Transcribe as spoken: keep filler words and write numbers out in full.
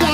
No.